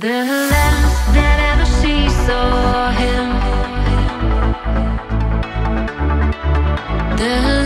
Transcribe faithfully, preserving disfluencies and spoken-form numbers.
The last that ever she saw him, the